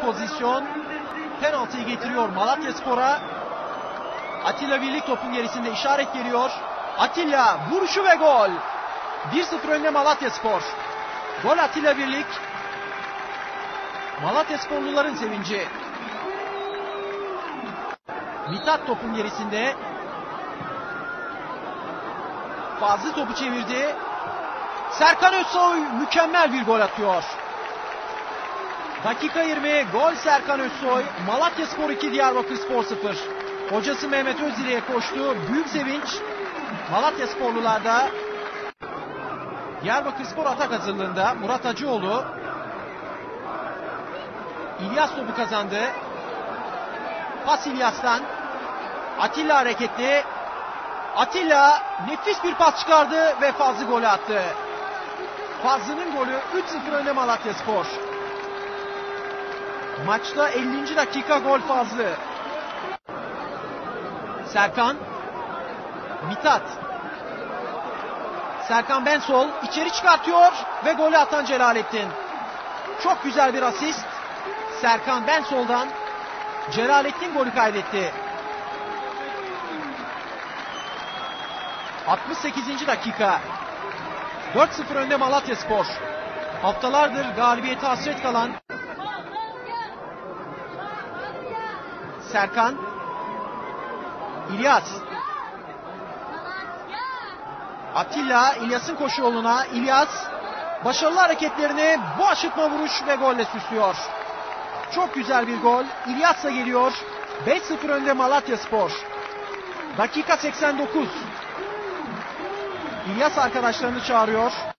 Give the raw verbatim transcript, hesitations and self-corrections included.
pozisyon penaltıyı getiriyor Malatyaspor'a. Atilla Birlik topun gerisinde, işaret geliyor. Atilla vuruşu ve gol. bir sıfır önde Malatyaspor. Gol Atilla Birlik. Malatyasporluların sevinci. Mithat topun gerisinde. Fazlı topu çevirdi. Serkan Özsoy mükemmel bir gol atıyor. Dakika yirmi, gol Serkan Özsoy. Malatyaspor iki, Diyarbakırspor sıfır. Hocası Mehmet Özriye koştu. Büyük sevinç Malatyasporlularda. Diyarbakırspor atak hazırlığında. Murat Acıoğlu. İlyas topu kazandı. Pas İlyas'tan. Atilla hareketli. Atilla nefis bir pas çıkardı ve Fazlı golü attı. Fazlı'nın golü, üç sıfır önde Malatyaspor. Maçta ellinci dakika gol Fazlı. Serkan. Mithat. Serkan Bensol içeri çıkartıyor ve golü atan Celalettin. Çok güzel bir asist. Serkan Bensol'dan Celalettin golü kaydetti. altmış sekizinci dakika. dört sıfır önde Malatyaspor. Haftalardır galibiyete hasret kalan Serkan. İlyas. Atilla İlyas'ın koşu yoluna. İlyas başarılı hareketlerini bu aşırtma vuruş ve golle süslüyor. Çok güzel bir gol. İlyas'la geliyor. beş sıfır önde Malatyaspor. Dakika seksen dokuz. İlyas arkadaşlarını çağırıyor.